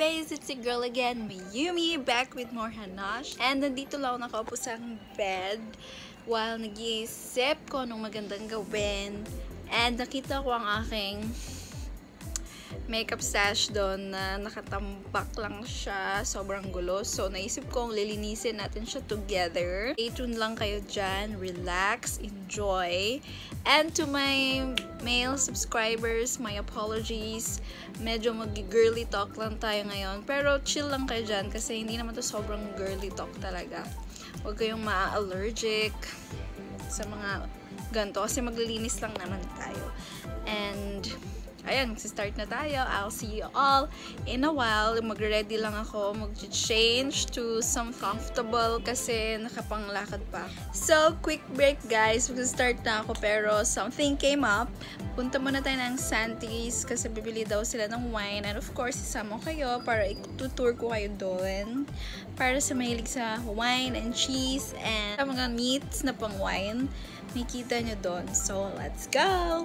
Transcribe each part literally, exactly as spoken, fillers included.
babes! It's your girl again, Mayumi, back with more Hanash. And nandito lang ako nakaupo sa bed while nag-iisip ko anong magandang gawin. And nakita ko ang aking makeup stash doon na nakatambak lang siya. Sobrang gulo. So, naisip kong lilinisin natin siya together. Stay tuned lang kayo dyan. Relax. Enjoy. And to my male subscribers, my apologies. Medyo mag-girly talk lang tayo ngayon. Pero chill lang kayo dyan kasi hindi naman to sobrang girly talk talaga. Huwag kayong ma-allergic sa mga ganito kasi maglilinis lang naman tayo. And ayan, start na tayo. I'll see you all in a while. Mag-ready lang ako. Mag-change to some comfortable kasi nakapanglakad pa. So, quick break guys. Mag-start na ako pero something came up. Punta muna tayo ng Santis kasi bibili daw sila ng wine. And of course, isama kayo para itutour ko kayo doon. Para sa mahilig sa wine and cheese and mga meats na pang wine. Makita nyo doon. So, let's go!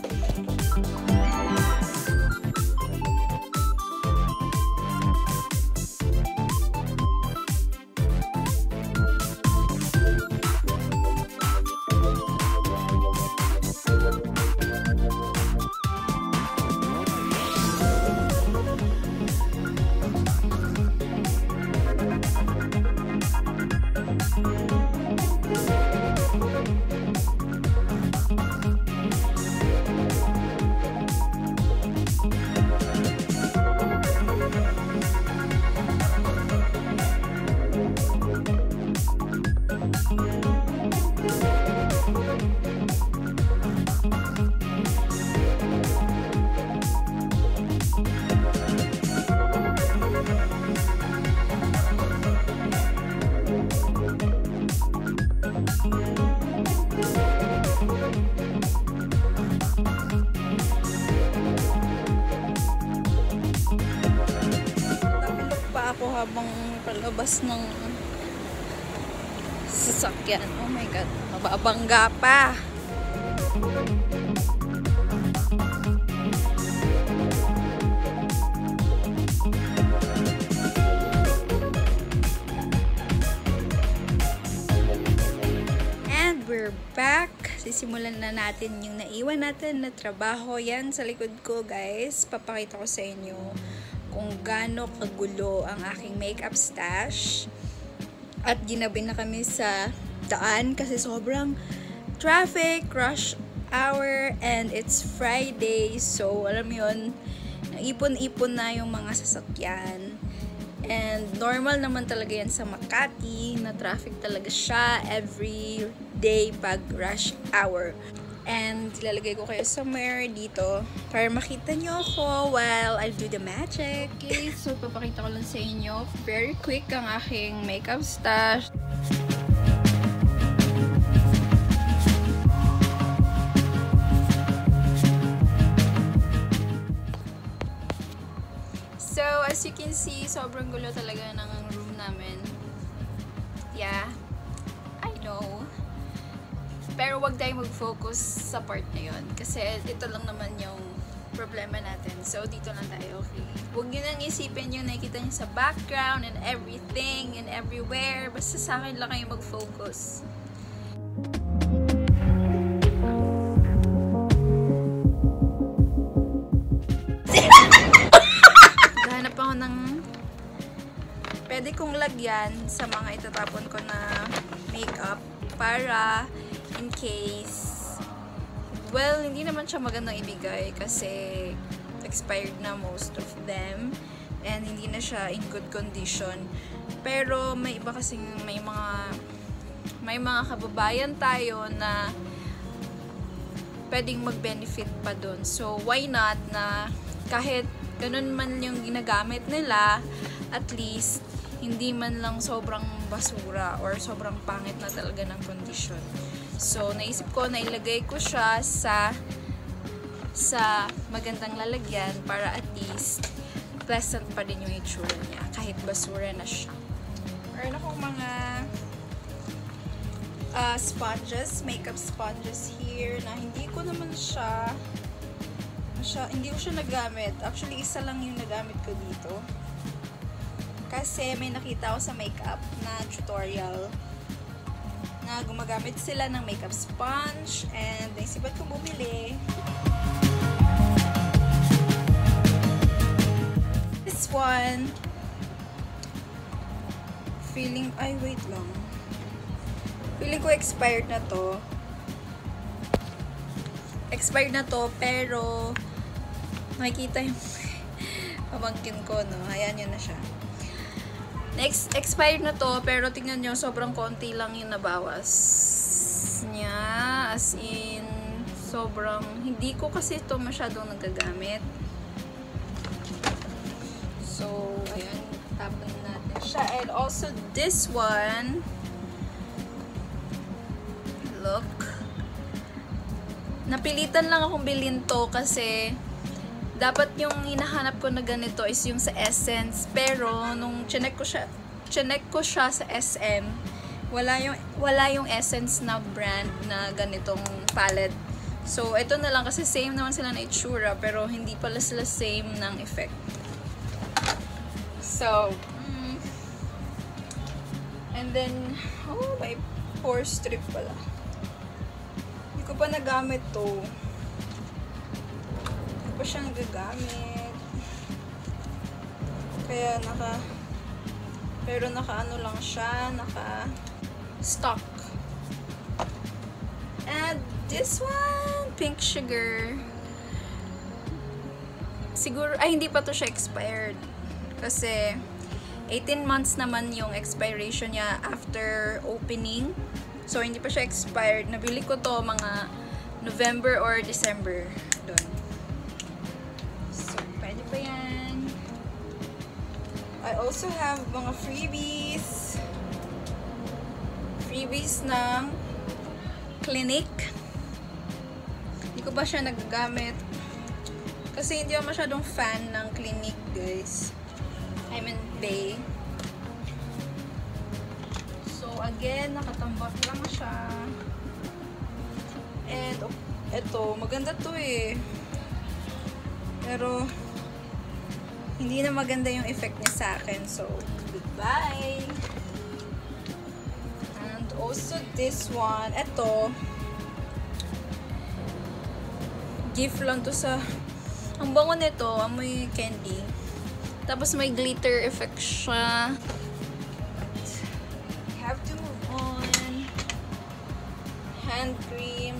Habang palabas ng sasakyan. Oh my god, mababangga pa! And we're back! Sisimulan na natin yung naiwan natin na trabaho. Yan, sa likod ko guys. Papakita ko sa inyo kung gaano kagulo ang aking makeup stash. At ginabi na kami sa daan kasi sobrang traffic, rush hour, and it's Friday. So, alam yun, naipon-ipon na yung mga sasakyan. And normal naman talaga yan sa Makati, na traffic talaga siya every day pag rush hour. And ilalagay ko kayo somewhere dito para makita nyo ako while I do the magic. Okay, so papakita ko lang sa inyo. Very quick ang aking makeup stash. So, as you can see, sobrang gulo talaga ng room namin. Yeah, I know. Pero wag tayong mag-focus sa part na yun. Kasi ito lang naman yung problema natin. So, dito lang tayo, okay? Huwag nyo nang isipin yung nakikita nyo sa background and everything and everywhere. Basta sa akin lang kayo mag-focus. Gahanap ako ng pwede kong lagyan sa mga itatapon ko na makeup para in case, well, hindi naman siya magandang ibigay kasi expired na most of them and hindi na siya in good condition. Pero may iba kasi may mga may mga kababayan tayo na pwedeng mag-benefit pa dun. So, why not na kahit ganun man yung ginagamit nila, at least hindi man lang sobrang basura or sobrang pangit na talaga ng condition. So, naisip ko na ilagay ko siya sa sa magandang lalagyan para at least pleasant pa din yung itsura niya kahit basura na siya. Meron akong mga uh, sponges, makeup sponges here na hindi ko naman siya, siya hindi ko siya nagamit. Actually, isa lang yung nagamit ko dito. kasi may nakita ako sa makeup na tutorial na gumagamit sila ng makeup sponge and naisipan kong bumili. This one, feeling, ay wait lang, feeling ko expired na to. Expired na to, pero nakikita yung pamangkin ko, no? Ayan, yun na siya. Next, expired na to, pero tingnan nyo, sobrang konti lang yung nabawas niya. As in, sobrang, hindi ko kasi ito masyadong nagagamit. So, ayan, tapon natin siya. And also, this one, look, napilitan lang akong bilhin to kasi dapat yung hinahanap ko na ganito is yung sa Essence, pero nung chinek ko siya, chinek ko siya sa S M, wala yung wala yung Essence na brand na ganitong palette. So ito na lang kasi same naman sila na itsura, pero hindi pala sila same ng effect. So mm, and then oh, may pore strip pala. Hindi ko pa nagamit to. Pa siyang gagamit. Kaya naka pero naka ano lang siya, naka stock. And this one, pink sugar. Siguro ay hindi pa to siya expired. Kasi eighteen months naman yung expiration niya after opening. So hindi pa siya expired. Nabili ko to mga November or December doon. I also have mga freebies. Freebies ng Clinique. Hindi ko ba siya nagagamit? Kasi hindi ako masyadong fan ng Clinique, guys. I mean, bae. So, again, nakatambak lang siya. And, oh, eto, maganda to eh. Pero, hindi na maganda yung effect niya sa akin. So, goodbye! And also this one. Ito. Gift lang to sa... Ang bango nito. Amoy candy. Tapos may glitter effect siya. But we have to move on. Hand cream.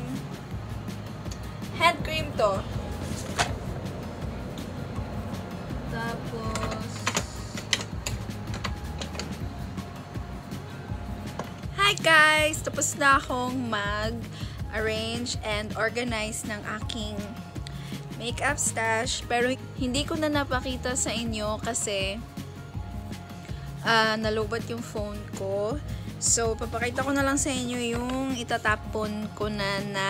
Hand cream to. Tapos... Hi guys! Tapos na akong mag-arrange and organize ng aking makeup stash. Pero hindi ko na napakita sa inyo kasi uh, nalubat yung phone ko. So, papakita ko na lang sa inyo yung itatapon ko na na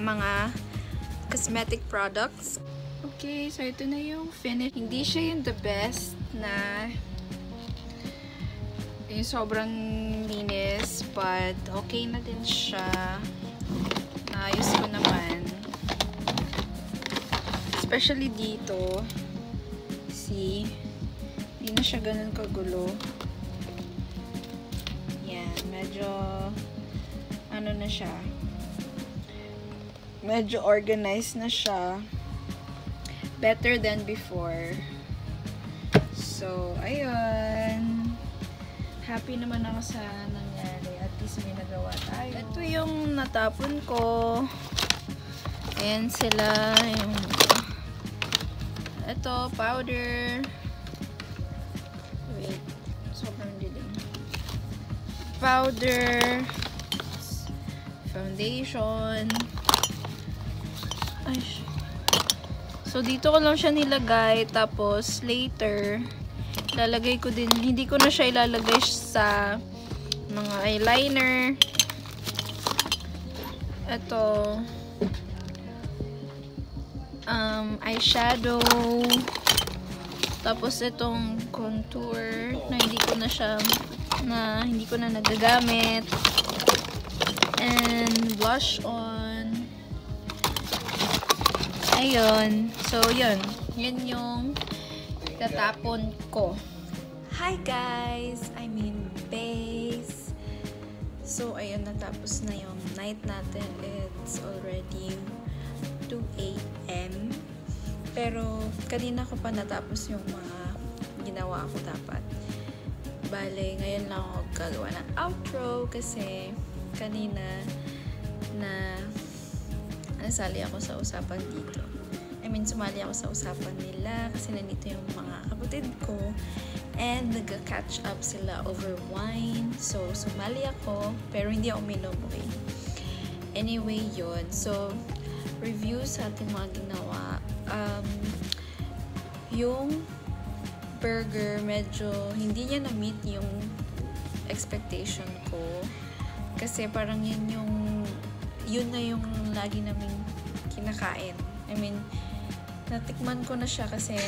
mga cosmetic products. Okay, so ito na yung finish. Hindi siya yung the best na yung sobrang linis, but okay na din siya. Naayos ko naman. Especially dito. See? Hindi na siya ganun kagulo. Yan, medyo ano na siya. Medyo organized na siya. Better than before. So, ayun. Happy naman ako sa nangyari. At least may nagawa tayo. Ito yung natapon ko. Ayan sila. Yung... Ito, powder. Wait. Sobrang dilim. Powder. Foundation. Ay, shit. So, dito ko lang siya nilagay. Tapos, later, lalagay ko din. Hindi ko na siya ilalagay sa mga eyeliner. Ito. Um, eyeshadow. Tapos, itong contour na hindi ko na siya, na hindi ko na nagagamit. And, blush on. Ayun. So, yun. Yun yung tatapon ko. Hi guys! I mean base. So ayun, natapos na yung night natin. It's already two A M Pero kanina ko pa natapos yung mga ginawa ko dapat. Bale, ngayon lang ako gagawa ng outro kasi kanina na nasali ako sa usapan dito. I mean, sumali ako sa usapan nila kasi nandito yung mga kapatid ko. And nag-catch up sila over wine. So, sumali ako. Pero hindi ako uminom, okay? Anyway, yun. So, review sa ating mga ginawa. Um, yung burger, medyo hindi niya na-meet yung expectation ko. Kasi parang yun yung yun na yung lagi namin kinakain. I mean, natikman ko na siya kasi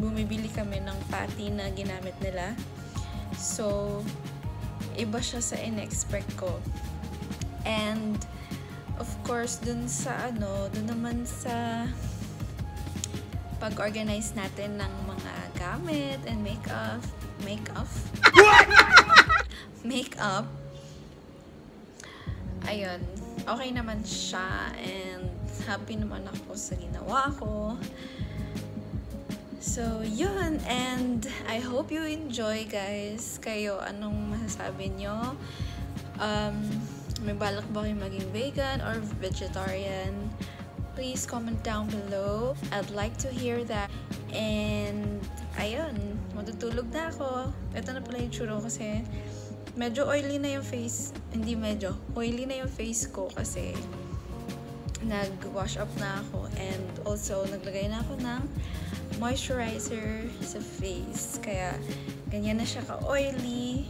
bumibili kami ng patty na ginamit nila. So, iba siya sa in-expect ko. And, of course, dun sa ano, dun naman sa pag-organize natin ng mga gamit and make-up. Make-up? Make-up. Ayun. Okay naman siya and happy naman ako sa ginawa ko. So, yun. And I hope you enjoy, guys. Kayo, anong masasabi nyo? Um, may balak ba kayo maging vegan or vegetarian? Please comment down below. I'd like to hear that. And, ayun. Matutulog na ako. Ito na pala yung tsura kasi medyo oily na yung face. Hindi medyo. Oily na yung face ko kasi nag-wash up na ako. And also, naglagay na ako ng moisturizer sa face. Kaya, ganyan na siya ka-oily.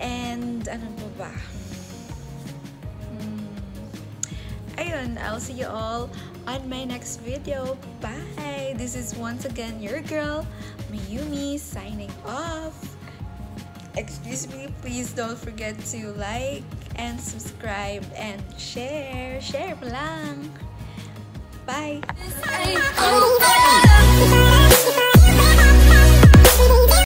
And, ano pa ba? Hmm. Ayun, I'll see you all on my next video. Bye! This is once again your girl, Mayumi, signing off. Excuse me, please don't forget to like and subscribe and share. Share lang! Bye! Bye.